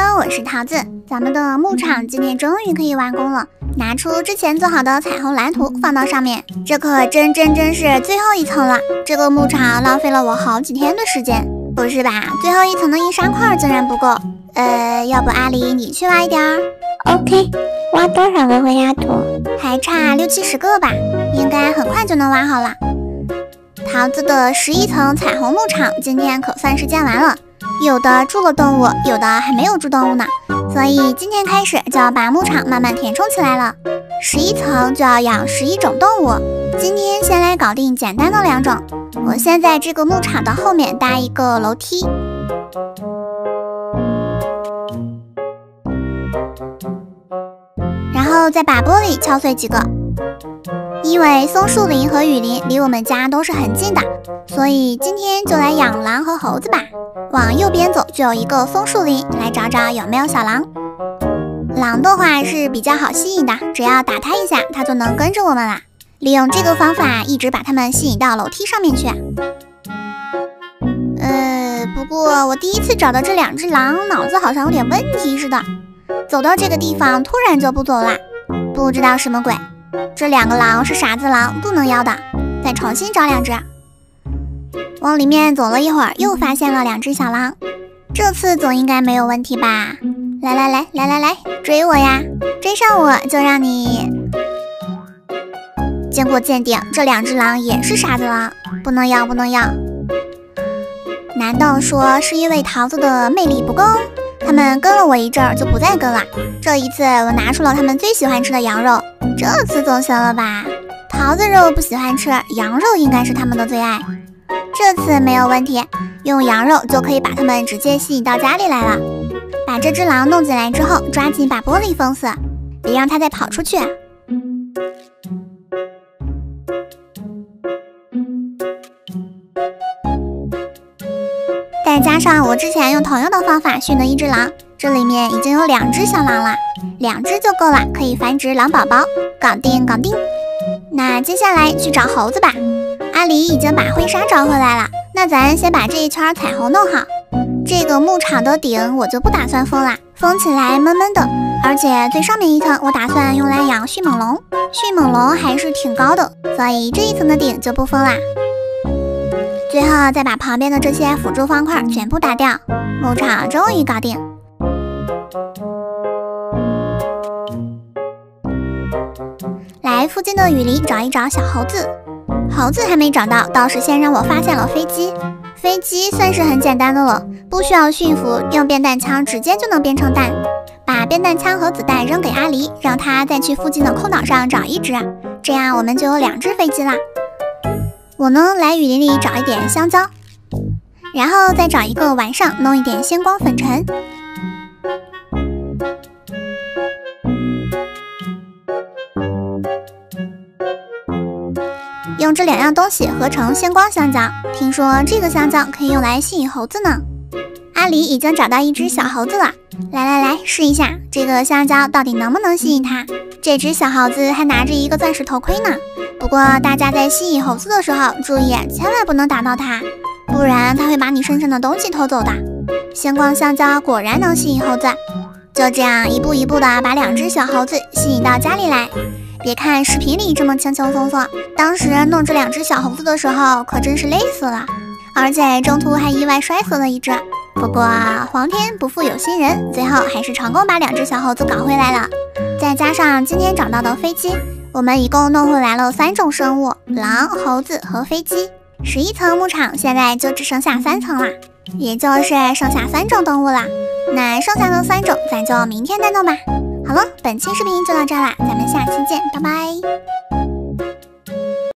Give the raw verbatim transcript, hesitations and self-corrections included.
喽，我是桃子。咱们的牧场今天终于可以完工了。拿出之前做好的彩虹蓝图放到上面，这可真真真是最后一层了。这个牧场浪费了我好几天的时间，不是吧？最后一层的印刷块竟然不够。呃，要不阿狸你去挖一点儿 ？OK， 挖多少个灰鸦土？还差六七十个吧，应该很快就能挖好了。桃子的十一层彩虹牧场今天可算是建完了。 有的住了动物，有的还没有住动物呢，所以今天开始就要把牧场慢慢填充起来了。十一层就要养十一种动物，今天先来搞定简单的两种。我先在这个牧场的后面搭一个楼梯。然后再把玻璃敲碎几个，因为松树林和雨林离我们家都是很近的，所以今天就来养狼和猴子吧。 往右边走就有一个松树林，来找找有没有小狼。狼的话是比较好吸引的，只要打它一下，它就能跟着我们啦。利用这个方法，一直把它们吸引到楼梯上面去。呃，不过我第一次找到这两只狼，脑子好像有点问题似的。走到这个地方，突然就不走啦，不知道什么鬼。这两个狼是傻子狼，不能要的，再重新找两只。 往里面走了一会儿，又发现了两只小狼，这次总应该没有问题吧？来来来来来来，追我呀！追上我就让你……经过鉴定，这两只狼也是傻子狼，不能要，不能要。难道说是因为桃子的魅力不够？他们跟了我一阵儿就不再跟了。这一次我拿出了他们最喜欢吃的羊肉，这次总行了吧？桃子肉不喜欢吃，羊肉应该是他们的最爱。 这次没有问题，用羊肉就可以把它们直接吸引到家里来了。把这只狼弄进来之后，抓紧把玻璃封死，别让它再跑出去。再加上我之前用同样的方法训的一只狼，这里面已经有两只小狼了，两只就够了，可以繁殖狼宝宝，搞定搞定。那接下来去找猴子吧。 阿狸已经把灰沙找回来了，那咱先把这一圈彩虹弄好。这个牧场的顶我就不打算封啦，封起来闷闷的。而且最上面一层我打算用来养迅猛龙，迅猛龙还是挺高的，所以这一层的顶就不封啦。最后再把旁边的这些辅助方块全部打掉，牧场终于搞定。 来附近的雨林找一找小猴子，猴子还没找到，倒是先让我发现了飞机。飞机算是很简单的了，不需要驯服，用变弹枪直接就能变成蛋。把变弹枪和子弹扔给阿狸，让他再去附近的空岛上找一只，这样我们就有两只飞机啦。我呢，来雨林里找一点香蕉，然后再找一个晚上弄一点星光粉尘。 用这两样东西合成星光香蕉，听说这个香蕉可以用来吸引猴子呢。阿狸已经找到一只小猴子了，来来来，试一下这个香蕉到底能不能吸引它。这只小猴子还拿着一个钻石头盔呢。不过大家在吸引猴子的时候，注意千万不能打到它，不然它会把你身上的东西偷走的。星光香蕉果然能吸引猴子，就这样一步一步的把两只小猴子吸引到家里来。 别看视频里这么轻轻松松，当时弄这两只小猴子的时候可真是累死了，而且中途还意外摔死了一只。不过皇天不负有心人，最后还是成功把两只小猴子搞回来了。再加上今天找到的飞机，我们一共弄回来了三种生物：狼、猴子和飞机。十一层牧场现在就只剩下三层啦，也就是剩下三种动物了。那剩下的三种，咱就明天再弄吧。 好了，本期视频就到这啦，咱们下期见，拜拜。